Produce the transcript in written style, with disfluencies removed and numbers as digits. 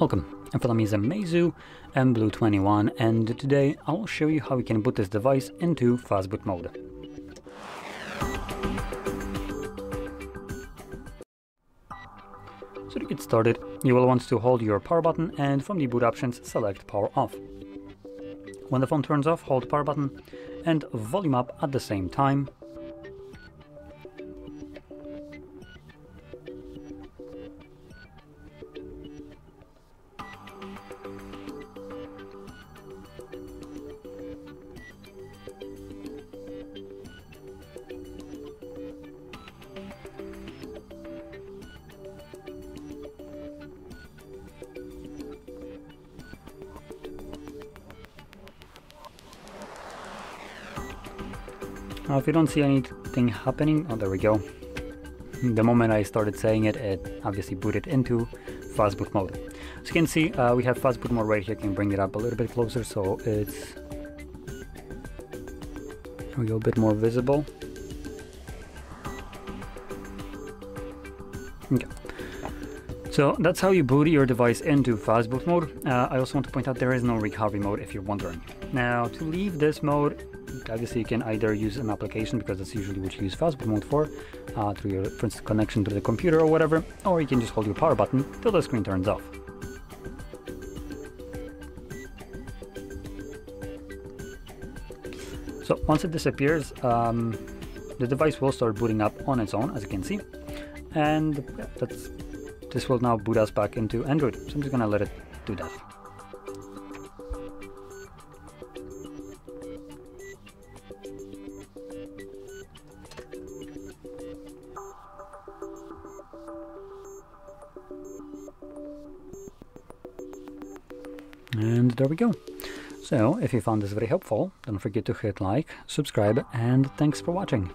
Welcome. And for me is a MEIZU mBlu 21, and today I'll show you how you can boot this device into Fastboot mode. So to get started, you will want to hold your power button and from the boot options select power off. When the phone turns off, hold power button and volume up at the same time. Now if you don't see anything happening, oh there we go, the moment I started saying it, it obviously booted into Fastboot mode. As you can see, we have Fastboot mode right here. Can bring it up a little bit closer so it's, there we go, a bit more visible. Okay. So that's how you boot your device into Fastboot mode. I also want to point out there is no recovery mode if you're wondering. Now to leave this mode, obviously you can either use an application, because that's usually what you use Fastboot mode for, through your, for instance, connection to the computer or whatever, or you can just hold your power button till the screen turns off. So once it disappears, the device will start booting up on its own, as you can see, and yeah, this will now boot us back into Android. So I'm just gonna let it do that. And there we go. So if you found this very helpful, don't forget to hit like, subscribe, and thanks for watching.